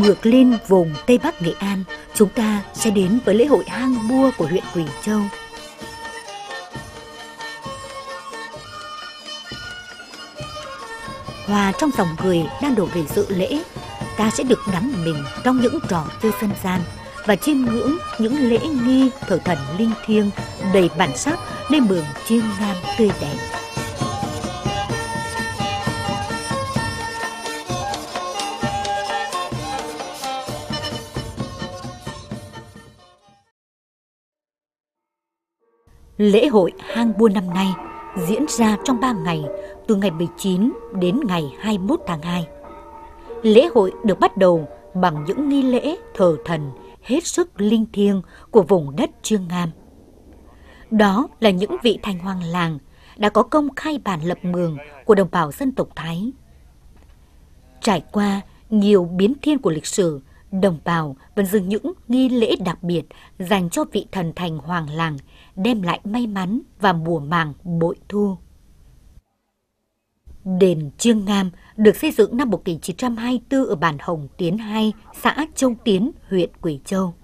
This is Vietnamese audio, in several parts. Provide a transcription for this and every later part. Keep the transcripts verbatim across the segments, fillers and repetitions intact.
Ngược lên vùng Tây Bắc Nghệ An, chúng ta sẽ đến với lễ hội Hang Bua của huyện Quỳ Châu. Hòa trong dòng người đang đổ về dự lễ, ta sẽ được đắm mình trong những trò chơi dân gian và chiêm ngưỡng những lễ nghi thờ thần linh thiêng đầy bản sắc nơi mường Chương Nam tươi đẹp. Lễ hội Hang Bua năm nay diễn ra trong ba ngày, từ ngày mười chín đến ngày hai mươi mốt tháng hai. Lễ hội được bắt đầu bằng những nghi lễ thờ thần hết sức linh thiêng của vùng đất Chương Ngam. Đó là những vị thành hoàng làng đã có công khai bản lập mường của đồng bào dân tộc Thái. Trải qua nhiều biến thiên của lịch sử, đồng bào vẫn dừng những nghi lễ đặc biệt dành cho vị thần thành hoàng làng, đem lại may mắn và mùa màng bội thu. Đền Chương Ngam được xây dựng năm một nghìn chín trăm hai mươi tư ở bản Hồng Tiến hai, xã Châu Tiến, huyện Quỳ Châu.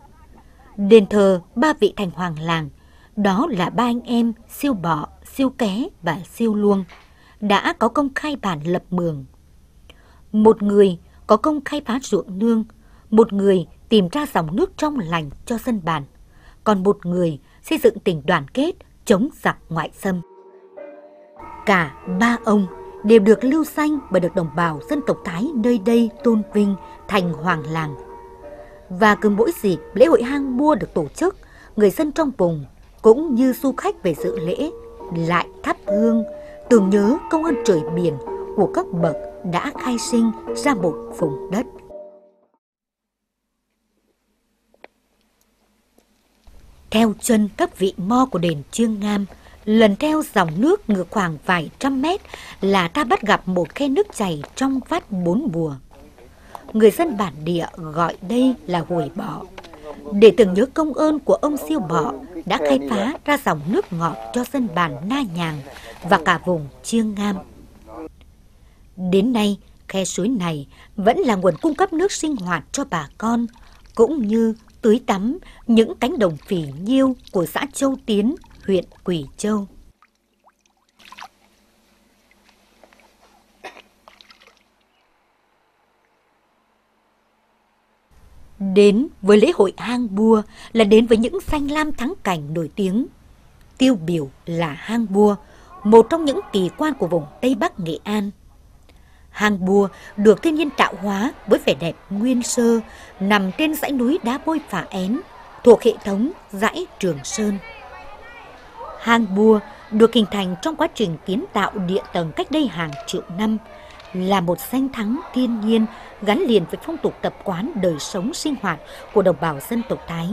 Đền thờ ba vị thành hoàng làng, đó là ba anh em Siêu Bọ, Siêu Ké và Siêu Luông, đã có công khai bản lập mường. Một người có công khai phá ruộng nương, một người tìm ra dòng nước trong lành cho dân bản, còn một người xây dựng tình đoàn kết chống giặc ngoại xâm. Cả ba ông đều được lưu danh và được đồng bào dân tộc Thái nơi đây tôn vinh thành hoàng làng. Và cứ mỗi dịp lễ hội Hang Bua được tổ chức, người dân trong vùng cũng như du khách về dự lễ lại thắp hương tưởng nhớ công ơn trời biển của các bậc đã khai sinh ra một vùng đất. Theo chân các vị mo của đền Chương Ngam, lần theo dòng nước ngược khoảng vài trăm mét là ta bắt gặp một khe nước chảy trong vắt bốn mùa. Người dân bản địa gọi đây là Hồi Bọ, để tưởng nhớ công ơn của ông Siêu Bọ đã khai phá ra dòng nước ngọt cho dân bản Na Nhàng và cả vùng Chương Ngam. Đến nay, khe suối này vẫn là nguồn cung cấp nước sinh hoạt cho bà con, cũng như tưới tắm những cánh đồng phì nhiêu của xã Châu Tiến, huyện Quỳ Châu. Đến với lễ hội Hang Bua là đến với những xanh lam thắng cảnh nổi tiếng. Tiêu biểu là Hang Bua, một trong những kỳ quan của vùng Tây Bắc Nghệ An. Hang Bua được thiên nhiên tạo hóa với vẻ đẹp nguyên sơ, nằm trên dãy núi đá vôi Phả Én, thuộc hệ thống dãy Trường Sơn. Hang Bua được hình thành trong quá trình kiến tạo địa tầng cách đây hàng triệu năm, là một danh thắng thiên nhiên gắn liền với phong tục tập quán đời sống sinh hoạt của đồng bào dân tộc Thái.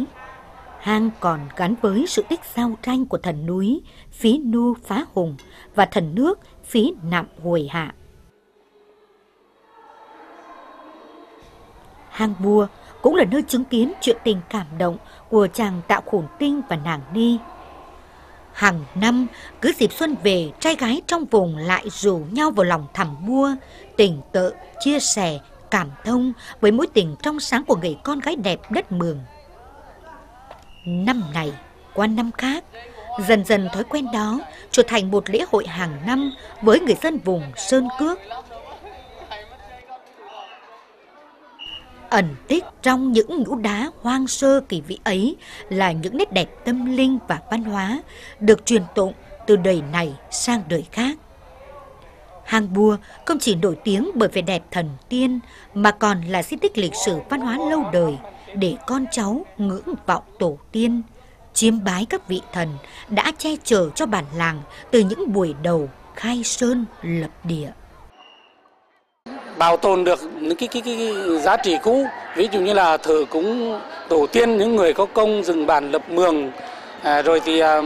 Hang còn gắn với sự tích giao tranh của thần núi Phí Nu Phá Hùng và thần nước Phí Nặng Hồi Hạ. Hang Bua cũng là nơi chứng kiến chuyện tình cảm động của chàng Tạo Khổn Tinh và nàng Ni. Hàng năm, cứ dịp xuân về, trai gái trong vùng lại rủ nhau vào lòng thẳm bua, tình tự, chia sẻ, cảm thông với mối tình trong sáng của người con gái đẹp đất Mường. Năm này qua năm khác, dần dần thói quen đó trở thành một lễ hội hàng năm với người dân vùng Sơn Cước. Ẩn tích trong những nhũ đá hoang sơ kỳ vĩ ấy là những nét đẹp tâm linh và văn hóa được truyền tụng từ đời này sang đời khác. Hang Bua không chỉ nổi tiếng bởi vẻ đẹp thần tiên mà còn là di tích lịch sử văn hóa lâu đời để con cháu ngưỡng vọng tổ tiên, chiêm bái các vị thần đã che chở cho bản làng từ những buổi đầu khai sơn lập địa. Bảo tồn được những cái, cái, cái giá trị cũ, ví dụ như là thờ cúng tổ tiên, những người có công dựng bản lập mường, à, rồi thì à,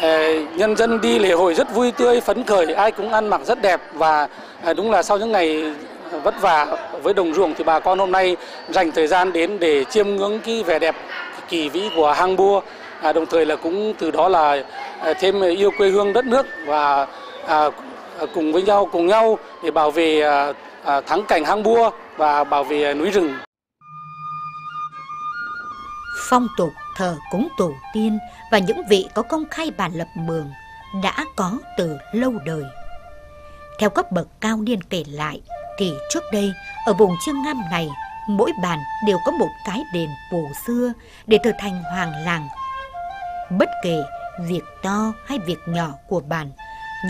à, nhân dân đi lễ hội rất vui tươi, phấn khởi, ai cũng ăn mặc rất đẹp. Và à, đúng là sau những ngày vất vả với đồng ruộng thì bà con hôm nay dành thời gian đến để chiêm ngưỡng cái vẻ đẹp kỳ vĩ của Hang Bua, à, đồng thời là cũng từ đó là thêm yêu quê hương đất nước và à, cùng với nhau, cùng nhau để bảo vệ thắng cảnh Hang Bua và bảo vệ núi rừng. Phong tục thờ cúng tổ tiên và những vị có công khai bản lập mường đã có từ lâu đời. Theo các bậc cao niên kể lại, thì trước đây ở vùng Chương Ngam này, mỗi bản đều có một cái đền cổ xưa để thờ thành hoàng làng. Bất kể việc to hay việc nhỏ của bản,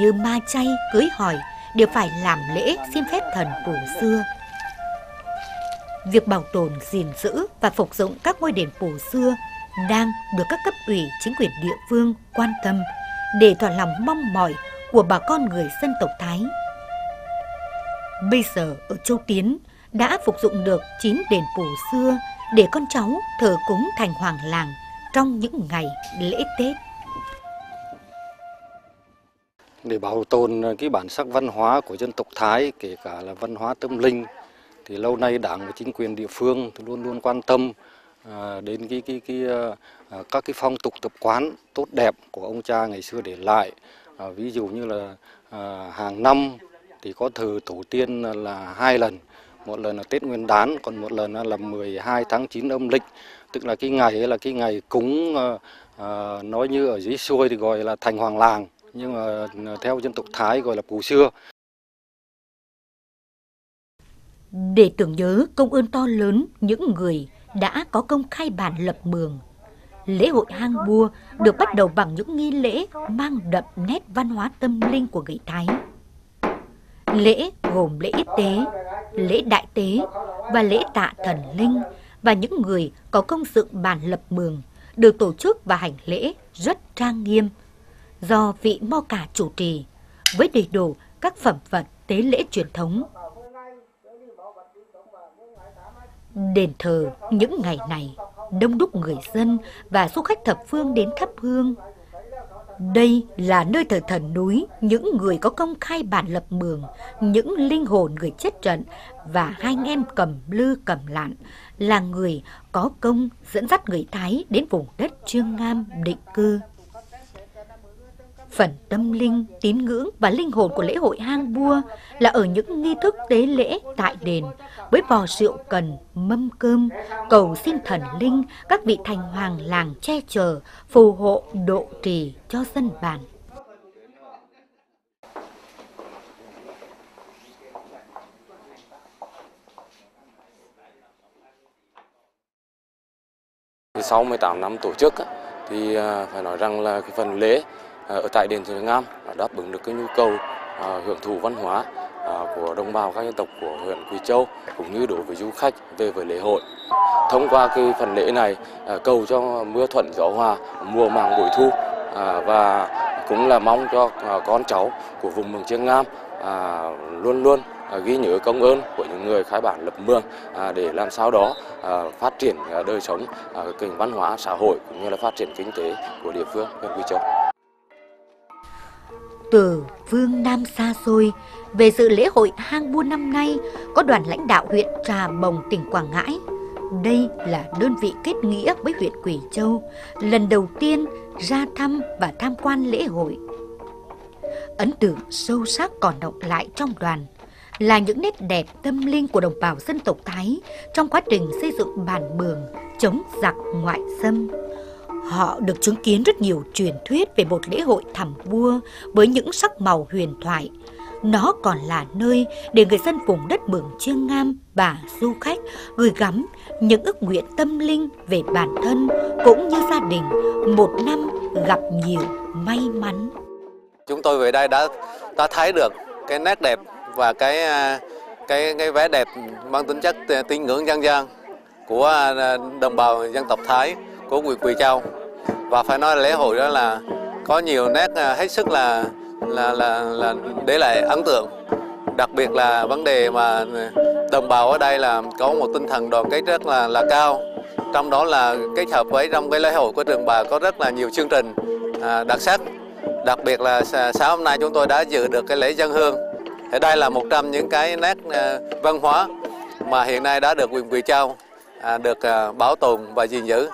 như ma chay, cưới hỏi đều phải làm lễ xin phép thần cổ xưa. Việc bảo tồn, gìn giữ và phục dựng các ngôi đền cổ xưa đang được các cấp ủy, chính quyền địa phương quan tâm để thỏa lòng mong mỏi của bà con người dân tộc Thái. Bây giờ ở Châu Tiến đã phục dựng được chín đền cổ xưa để con cháu thờ cúng thành hoàng làng trong những ngày lễ Tết. Để bảo tồn cái bản sắc văn hóa của dân tộc Thái, kể cả là văn hóa tâm linh, thì lâu nay Đảng và chính quyền địa phương thì luôn luôn quan tâm đến cái, cái, cái, các cái phong tục tập quán tốt đẹp của ông cha ngày xưa để lại. Ví dụ như là hàng năm thì có thờ tổ tiên là hai lần, một lần là Tết Nguyên Đán, còn một lần là mười hai tháng chín âm lịch, tức là cái ngày ấy là cái ngày cúng, nói như ở dưới xuôi thì gọi là thành hoàng làng, nhưng mà theo dân tộc Thái gọi là cổ xưa. Để tưởng nhớ công ơn to lớn những người đã có công khai bản lập mường, lễ hội Hang Bua được bắt đầu bằng những nghi lễ mang đậm nét văn hóa tâm linh của người Thái. Lễ gồm lễ yết tế, lễ đại tế và lễ tạ thần linh, và những người có công dựng bản lập mường được tổ chức và hành lễ rất trang nghiêm, do vị Mo Cả chủ trì, với đầy đủ các phẩm vật tế lễ truyền thống. Đền thờ những ngày này đông đúc người dân và du khách thập phương đến thắp hương. Đây là nơi thờ thần núi, những người có công khai bản lập mường, những linh hồn người chết trận và hai anh em Cầm Lư Cầm Lạn là người có công dẫn dắt người Thái đến vùng đất Chương Ngam định cư. Phần tâm linh, tín ngưỡng và linh hồn của lễ hội Hang Bua là ở những nghi thức tế lễ tại đền với vò rượu cần, mâm cơm, cầu xin thần linh, các vị thành hoàng làng che chở, phù hộ, độ trì cho dân bản. sáu mươi tám năm tổ chức thì phải nói rằng là cái phần lễ ở tại đền Chương Ngam đáp ứng được cái nhu cầu à, hưởng thụ văn hóa à, của đồng bào các dân tộc của huyện Quỳ Châu cũng như đối với du khách về với lễ hội. Thông qua cái phần lễ này à, cầu cho mưa thuận gió hòa, mùa màng bội thu, à, và cũng là mong cho à, con cháu của vùng Mường Chương Nam à, luôn luôn à, ghi nhớ công ơn của những người khai bản lập mường à, để làm sao đó à, phát triển à, đời sống, à, kinh văn hóa xã hội cũng như là phát triển kinh tế của địa phương huyện Quỳ Châu. Từ phương Nam xa xôi, về dự lễ hội Hang Bua năm nay có đoàn lãnh đạo huyện Trà Bồng, tỉnh Quảng Ngãi. Đây là đơn vị kết nghĩa với huyện Quỳ Châu, lần đầu tiên ra thăm và tham quan lễ hội. Ấn tượng sâu sắc còn đọng lại trong đoàn là những nét đẹp tâm linh của đồng bào dân tộc Thái trong quá trình xây dựng bản mường chống giặc ngoại xâm. Họ được chứng kiến rất nhiều truyền thuyết về một lễ hội thảm bua với những sắc màu huyền thoại. Nó còn là nơi để người dân vùng đất Mường Chương Ngam và du khách gửi gắm những ước nguyện tâm linh về bản thân cũng như gia đình, một năm gặp nhiều may mắn. Chúng tôi về đây đã đã thấy được cái nét đẹp và cái cái cái vẻ đẹp mang tính chất tín ngưỡng dân gian của đồng bào dân tộc Thái của Quỳ Châu. Và phải nói lễ hội đó là có nhiều nét hết sức là là là, là để lại ấn tượng. Đặc biệt là vấn đề mà đồng bào ở đây là có một tinh thần đoàn kết rất là là cao. Trong đó là kết hợp với trong cái lễ hội của trường bà có rất là nhiều chương trình à, đặc sắc. Đặc biệt là sáng hôm nay chúng tôi đã dự được cái lễ dân hương. Thì đây là một trong những cái nét à, văn hóa mà hiện nay đã được huyện Quỳ Châu à, được à, bảo tồn và gìn giữ.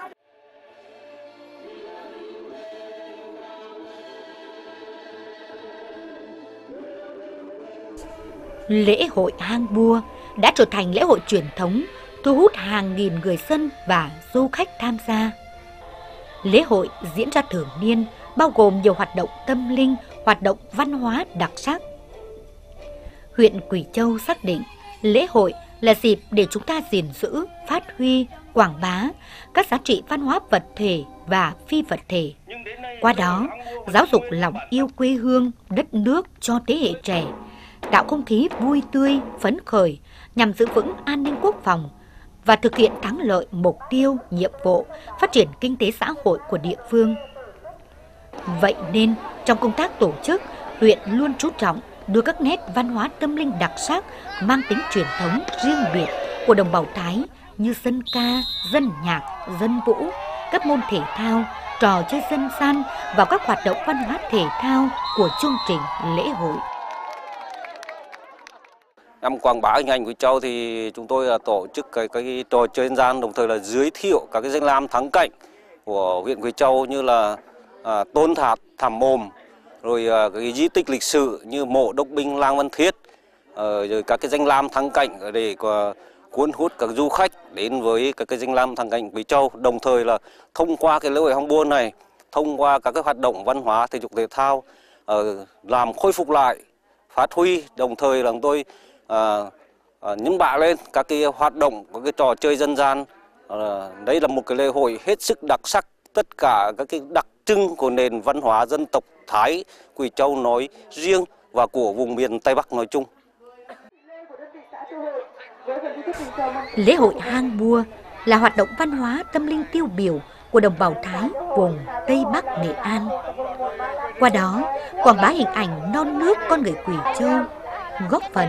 Lễ hội Hang Bua đã trở thành lễ hội truyền thống, thu hút hàng nghìn người dân và du khách tham gia. Lễ hội diễn ra thường niên, bao gồm nhiều hoạt động tâm linh, hoạt động văn hóa đặc sắc. Huyện Quỳ Châu xác định lễ hội là dịp để chúng ta gìn giữ, phát huy, quảng bá các giá trị văn hóa vật thể và phi vật thể. Qua đó, giáo dục lòng yêu quê hương, đất nước cho thế hệ trẻ, tạo không khí vui tươi, phấn khởi nhằm giữ vững an ninh quốc phòng và thực hiện thắng lợi mục tiêu, nhiệm vụ phát triển kinh tế xã hội của địa phương. Vậy nên, trong công tác tổ chức, huyện luôn chú trọng đưa các nét văn hóa tâm linh đặc sắc mang tính truyền thống riêng biệt của đồng bào Thái như dân ca, dân nhạc, dân vũ, các môn thể thao, trò chơi dân gian vào các hoạt động văn hóa thể thao của chương trình lễ hội. Nhằm quảng bá hình ảnh Quỳ Châu thì chúng tôi tổ chức cái, cái trò chơi dân gian, đồng thời là giới thiệu các cái danh lam thắng cảnh của huyện Quỳ Châu như là à, Tôn Tháp Thảm Mồm, rồi à, cái di tích lịch sử như mộ đốc binh Lang Văn Thiết, à, rồi các cái danh lam thắng cảnh để à, cuốn hút các du khách đến với các cái danh lam thắng cảnh Quỳ Châu. Đồng thời là thông qua cái lễ hội Hang Bua này, thông qua các cái hoạt động văn hóa thể dục thể thao à, làm khôi phục lại, phát huy, đồng thời là tôi À, à, những bạ lên các cái hoạt động, các cái trò chơi dân gian. à, Đây là một cái lễ hội hết sức đặc sắc, tất cả các cái đặc trưng của nền văn hóa dân tộc Thái Quỳ Châu nói riêng và của vùng miền Tây Bắc nói chung. Lễ hội Hang Bua là hoạt động văn hóa tâm linh tiêu biểu của đồng bào Thái vùng Tây Bắc Nghệ An. Qua đó, quảng bá hình ảnh non nước con người Quỳ Châu, góp phần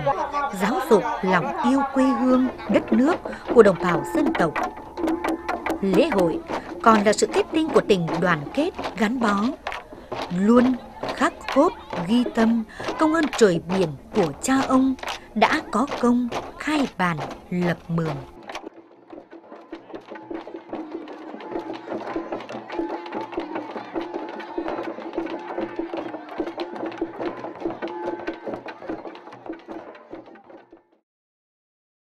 giáo dục lòng yêu quê hương, đất nước của đồng bào dân tộc. Lễ hội còn là sự kết tinh của tình đoàn kết gắn bó, luôn khắc cốt ghi tâm công ơn trời biển của cha ông đã có công khai bàn lập Mường.